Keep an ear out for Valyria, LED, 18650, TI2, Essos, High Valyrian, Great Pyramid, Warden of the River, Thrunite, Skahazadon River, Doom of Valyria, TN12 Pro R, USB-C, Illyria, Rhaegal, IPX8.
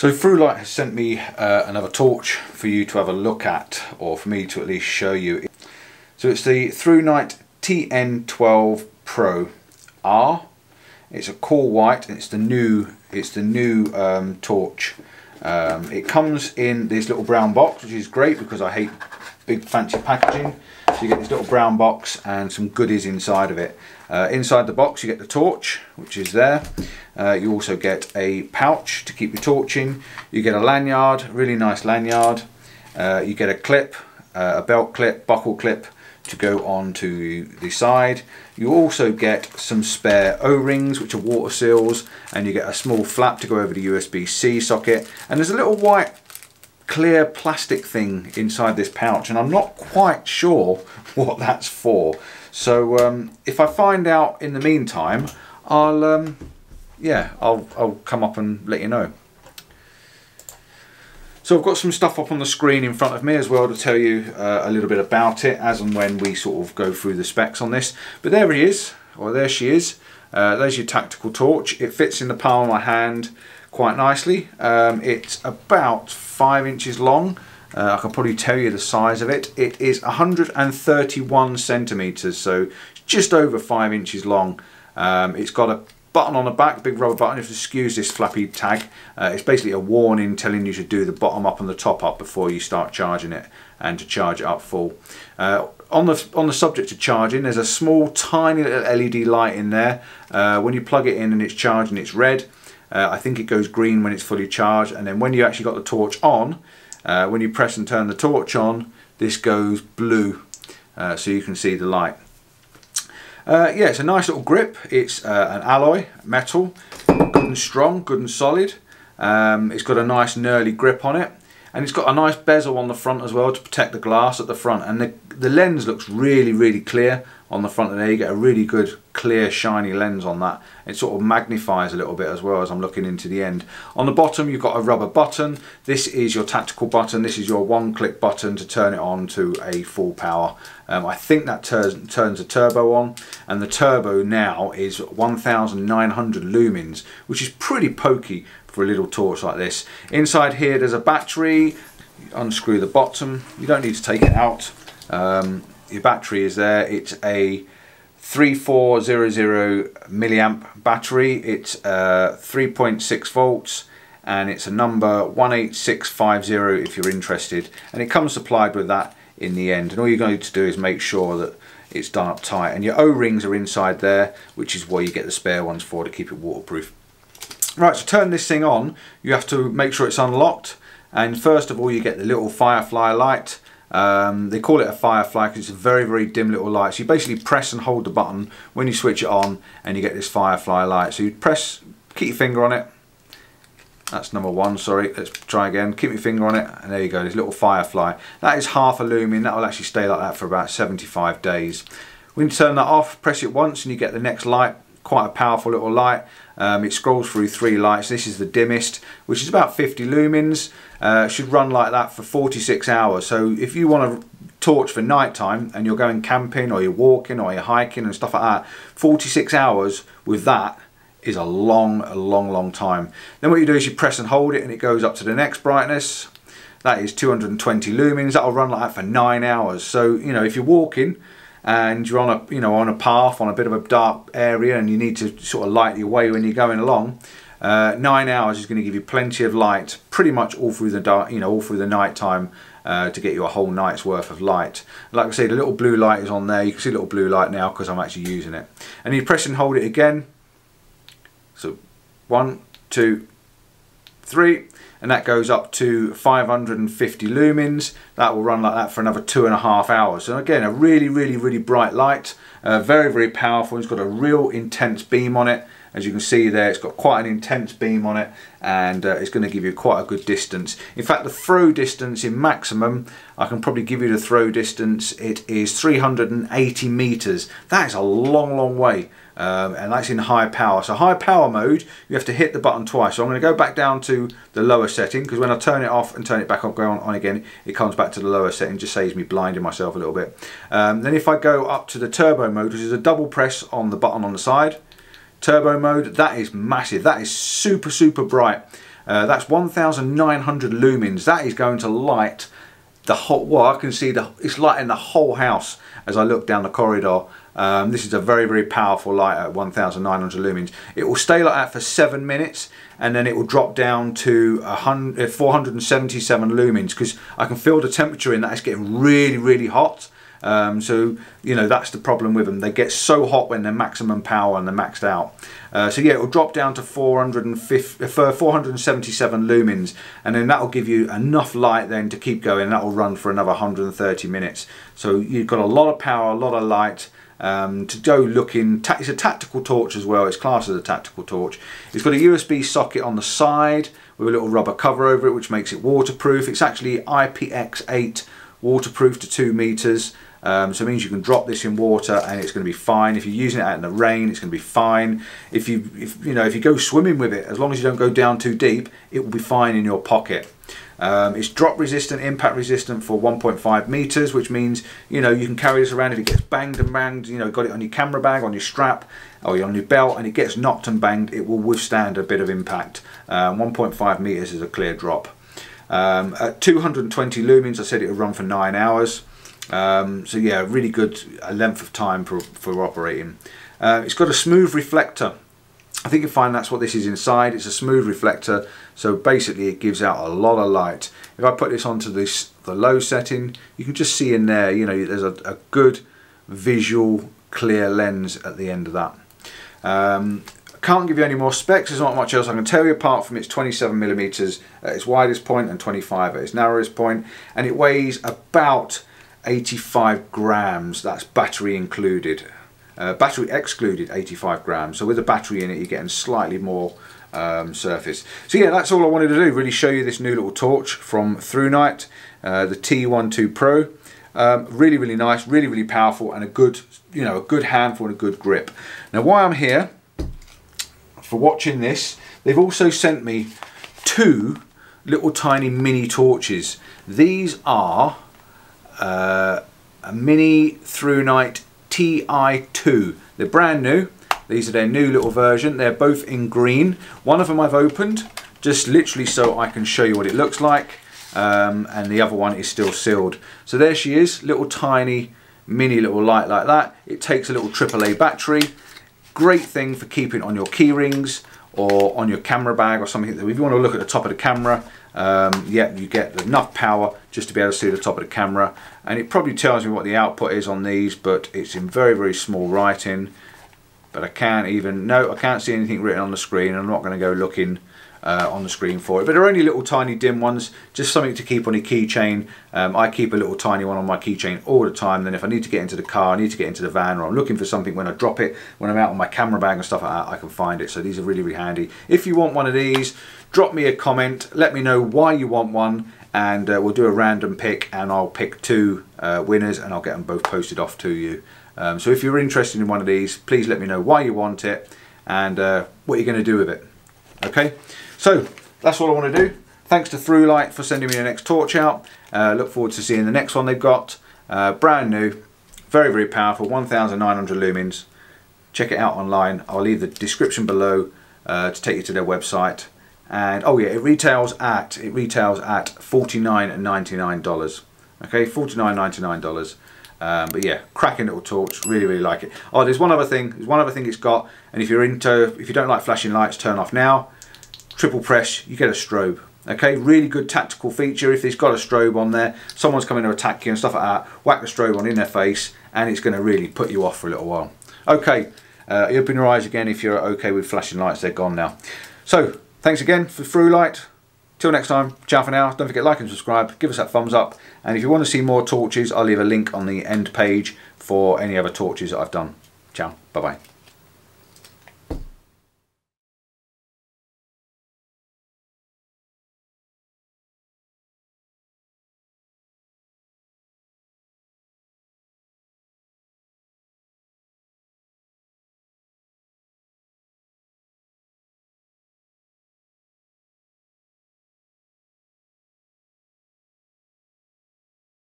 So Thrunite has sent me another torch for you to have a look at, or for me to at least show you. So it's the Thrunite TN12 Pro R. It's a cool white, and it's the new torch. It comes in this little brown box, which is great because I hate big fancy packaging. So you get this little brown box and some goodies inside of it. Inside the box you get the torch, which is there. You also get a pouch to keep your torch in. You get a lanyard, really nice lanyard. You get a clip, a belt clip, buckle clip to go onto the side. You also get some spare O-rings, which are water seals, and you get a small flap to go over the USB-C socket. And there's a little white clear plastic thing inside this pouch, and I'm not quite sure what that's for. So if I find out in the meantime, I'll come up and let you know. So I've got some stuff up on the screen in front of me as well to tell you a little bit about it as and when we sort of go through the specs on this. But there he is, or there she is. There's your tactical torch. It fits in the palm of my hand quite nicely. It's about 5 inches long. I can probably tell you the size of it. It is 131 centimeters, so just over 5 inches long. It's got a button on the back, big rubber button. If you excuse this flappy tag, it's basically a warning telling you to do the bottom up and the top up before you start charging it, and to charge it up full. On the subject of charging, there's a small tiny little LED light in there. When you plug it in and it's charging, it's red. I think it goes green when it's fully charged, and then when you actually got the torch on, when you press and turn the torch on, this goes blue, so you can see the light. Yeah, it's a nice little grip. It's an alloy metal, good and strong, good and solid. It's got a nice gnarly grip on it, and it's got a nice bezel on the front as well to protect the glass at the front. And the lens looks really, really clear on the front, and there you get a really good clear shiny lens on that. It sort of magnifies a little bit as well as I'm looking into the end. On the bottom you've got a rubber button. This is your tactical button. This is your one click button to turn it on to a full power. I think that turns the turbo on, and the turbo now is 1900 lumens, which is pretty pokey for a little torch like this. Inside here there's a battery. You unscrew the bottom, you don't need to take it out. Your battery is there. It's a 3400 milliamp battery. It's 3.6 volts, and it's a number 18650 if you're interested. And it comes supplied with that in the end. And all you're going to need to do is make sure that it's done up tight. And your O-rings are inside there, which is why you get the spare ones for, to keep it waterproof. Right, so turn this thing on. You have to make sure it's unlocked. And first of all, you get the little firefly light. They call it a firefly because it's a very, very dim little light. So you basically press and hold the button when you switch it on, and you get this firefly light. So you press, keep your finger on it. That's number one, sorry, let's try again. Keep your finger on it, and there you go, this little firefly. That is half a lumen. That will actually stay like that for about 75 days. When you turn that off, press it once and you get the next light. Quite a powerful little light. It scrolls through 3 lights. This is the dimmest, which is about 50 lumens. Should run like that for 46 hours. So if you want to torch for nighttime and you're going camping or you're walking or you're hiking and stuff like that, 46 hours with that is a long time. Then what you do is you press and hold it, and it goes up to the next brightness. That is 220 lumens. That'll run like that for 9 hours. So, you know, if you're walking and you're on a, you know, on a path, on a bit of a dark area, and you need to sort of light your way when you're going along, 9 hours is going to give you plenty of light, pretty much all through the dark, you know, all through the night time, to get you a whole night's worth of light. Like I say, the little blue light is on there. You can see a little blue light now because I'm actually using it. And you press and hold it again. So 1, 2, 3, and that goes up to 550 lumens. That will run like that for another 2.5 hours. So again, a really bright light, very powerful. It's got a real intense beam on it. As you can see there, it's got quite an intense beam on it, and it's going to give you quite a good distance. In fact, the throw distance in maximum, I can probably give you the throw distance. It is 380 meters. That is a long way, and that's in high power. So high power mode, you have to hit the button twice. So I'm going to go back down to the lower setting, because when I turn it off and turn it back on, go on again, it comes back to the lower setting. Just saves me blinding myself a little bit. Then if I go up to the turbo mode, which is a double press on the button on the side, turbo mode, that is massive. That is super bright. That's 1900 lumens. That is going to light the whole, well, I can see the, it's lighting the whole house as I look down the corridor. This is a very, very powerful light at 1900 lumens. It will stay like that for 7 minutes and then it will drop down to 477 lumens, because I can feel the temperature in that. It's getting really, really hot. So, you know, that's the problem with them. They get so hot when they're maximum power and they're maxed out. So yeah, it will drop down to 477 lumens, and then that will give you enough light then to keep going. That will run for another 130 minutes. So you've got a lot of power, a lot of light. To go looking, it's a tactical torch as well. It's classed as a tactical torch. It's got a USB socket on the side with a little rubber cover over it, which makes it waterproof. It's actually IPX8 waterproof to 2 meters. So it means you can drop this in water and it's going to be fine. If you're using it out in the rain, it's going to be fine. If you go swimming with it, as long as you don't go down too deep, it will be fine in your pocket. It's drop resistant, impact resistant for 1.5 meters, which means, you know, you can carry this around. If it gets banged and banged, you know, got it on your camera bag, on your strap, or on your belt, and it gets knocked and banged, it will withstand a bit of impact. 1.5 meters is a clear drop. At 220 lumens, I said it would run for 9 hours. So yeah, really good length of time for operating. It's got a smooth reflector. I think you'll find that's what this is inside. It's a smooth reflector, so basically it gives out a lot of light. If I put this onto the low setting, you can just see in there, you know, there's a good visual clear lens at the end of that. I can't give you any more specs. There's not much else I can tell you apart from it's 27 millimeters at its widest point and 25 at its narrowest point, and it weighs about 85 grams. That's battery included. Battery excluded, 85 grams. So with a battery in it, you're getting slightly more surface. So yeah, that's all I wanted to do, really show you this new little torch from Thrunite, the TN12 Pro. Really, really nice, really, really powerful, and a good, you know, a good handful and a good grip. Now, while I'm here for watching this, they've also sent me 2 little tiny mini torches. These are a mini Thrunite TI2. They're brand new. These are their new little version. They're both in green. One of them I've opened just literally so I can show you what it looks like, and the other one is still sealed. So there she is, little tiny mini little light like that. It takes a little AAA battery. Great thing for keeping on your key rings or on your camera bag or something. If you want to look at the top of the camera, yeah, you get enough power just to be able to see the top of the camera. And it probably tells me what the output is on these, but it's in very, very small writing. But I can't even, no, I can't see anything written on the screen. I'm not going to go looking on the screen for it. But they're only little tiny dim ones, just something to keep on your keychain. I keep a little tiny one on my keychain all the time. Then if I need to get into the car, I need to get into the van, or I'm looking for something when I drop it, when I'm out on my camera bag and stuff like that, I can find it. So these are really, really handy. If you want one of these, drop me a comment, let me know why you want one, and we'll do a random pick, and I'll pick 2 winners, and I'll get them both posted off to you. So if you're interested in one of these, please let me know why you want it and what you're going to do with it. Okay, so that's all I want to do. Thanks to Thrunite for sending me the next torch out. Look forward to seeing the next one they've got. Brand new, very, very powerful, 1900 lumens. Check it out online. I'll leave the description below to take you to their website. And oh yeah, it retails at $49.99. Okay, $49.99. But yeah, cracking little torch, really, really like it. Oh, there's one other thing it's got, and if you don't like flashing lights, turn off now. Triple press, you get a strobe. Okay, really good tactical feature. If it's got a strobe on there, someone's coming to attack you and stuff like that, whack the strobe on in their face, and it's going to really put you off for a little while. Okay, open your eyes again if you're okay with flashing lights. They're gone now. So, thanks again for Thrunite. Till next time, ciao for now. Don't forget to like and subscribe, give us that thumbs up, and if you want to see more torches, I'll leave a link on the end page for any other torches that I've done. Ciao, bye-bye.